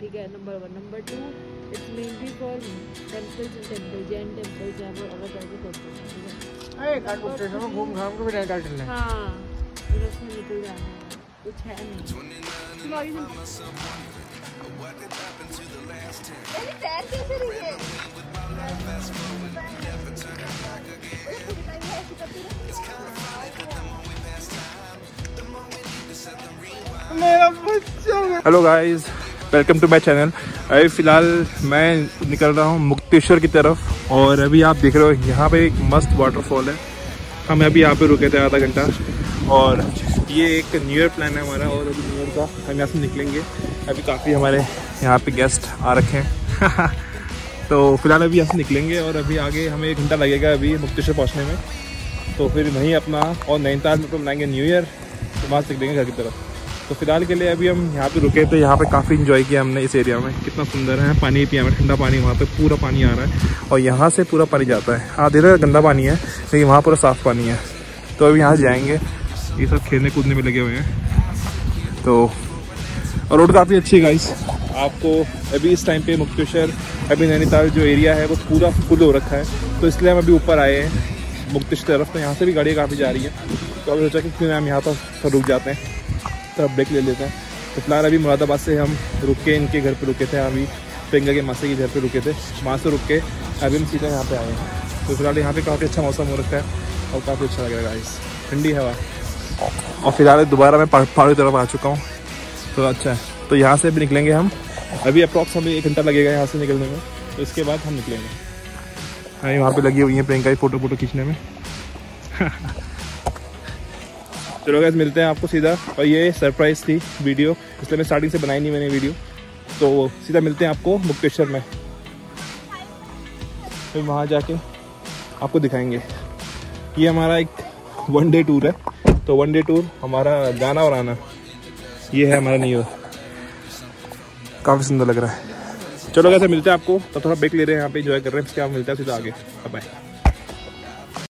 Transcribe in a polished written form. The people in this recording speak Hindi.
ठीक है। Number 1, number 2 it's mainly for temples and temple Jain temples जहाँ पर अगर जाके करते हैं घूम घाम के भी नहीं काट लेना। हाँ उसमें निकल जाना है, कुछ है नहीं। Hello guys, welcome to my channel. अभी फ़िलहाल मैं निकल रहा हूँ मुक्तेश्वर की तरफ और अभी आप देख रहे हो यहाँ पे एक मस्त वाटरफॉल है। हम अभी यहाँ पे रुके थे आधा घंटा और ये एक न्यू ईयर प्लान है हमारा और अभी न्यू ईयर का हम यहाँ से निकलेंगे। अभी काफ़ी हमारे यहाँ पे गेस्ट आ रखे हैं तो फ़िलहाल अभी यहाँ से निकलेंगे और अभी आगे हमें 1 घंटा लगेगा अभी मुक्तेश्वर पहुँचने में। तो फिर वहीं अपना और नैनीताल में तो मनाएंगे न्यू ईयर, तो वहाँ से निकलेंगे घर की तरफ। तो फिलहाल के लिए अभी हम यहाँ पे रुके थे। यहाँ पे काफ़ी इन्जॉय किया हमने इस एरिया में, कितना सुंदर है। पानी पिया हमें ठंडा पानी, वहाँ पे पूरा पानी आ रहा है और यहाँ से पूरा पानी जाता है। आधे तक गंदा पानी है लेकिन वहाँ पूरा साफ़ पानी है। तो अभी यहाँ जाएंगे, ये सब खेलने कूदने में लगे हुए हैं। तो और रोड काफ़ी अच्छी है गाइस। आपको अभी इस टाइम पर मुक्तेश्वर अभी नैनीताल जो एरिया है वो पूरा फुल हो रखा है, तो इसलिए हम अभी ऊपर आए हैं मुक्तेश्वर तरफ। तो यहाँ से भी गाड़ियाँ काफ़ी जा रही है, तो अभी सोचा कि क्यों हम यहाँ पर रुक जाते हैं, तो ब्रेक ले लेते हैं। तो फिलहाल अभी मुरादाबाद से हम रुक के इनके घर पे रुके थे, अभी प्रियंका के मासी के घर पे रुके थे, वहाँ से रुक के अभी हम सीधा यहाँ पे आए हैं। तो फिलहाल यहाँ पे काफ़ी अच्छा मौसम हो रखा है और काफ़ी अच्छा लग रहा है गाइस, ठंडी हवा। और फिलहाल दोबारा मैं पहाड़ी तरफ आ चुका हूँ, तो अच्छा है। तो यहाँ से भी निकलेंगे हम, अभी अप्रॉक्स हमें 1 घंटा लगेगा यहाँ से निकलने में। तो इसके बाद हम निकलेंगे। हाँ, वहाँ पर लगी हुई है प्रियंका की फ़ोटो खींचने में। चलो गाइस, मिलते हैं आपको सीधा। और ये सरप्राइज़ थी वीडियो, इसलिए मैं स्टार्टिंग से बनाई नहीं मैंने वीडियो। तो सीधा मिलते हैं आपको मुक्तेश्वर में, फिर वहाँ जाके आपको दिखाएंगे। ये हमारा एक 1 डे टूर है। तो 1 डे टूर हमारा गाना और आना, ये है हमारा न्यू ईयर। काफ़ी सुंदर लग रहा है। चलो गाइस, मिलते हैं आपको। तो थोड़ा ब्रेक ले रहे हैं, यहाँ पे इंजॉय कर रहे हैं, इसके बाद मिलते हैं सीधा आगे। बाय।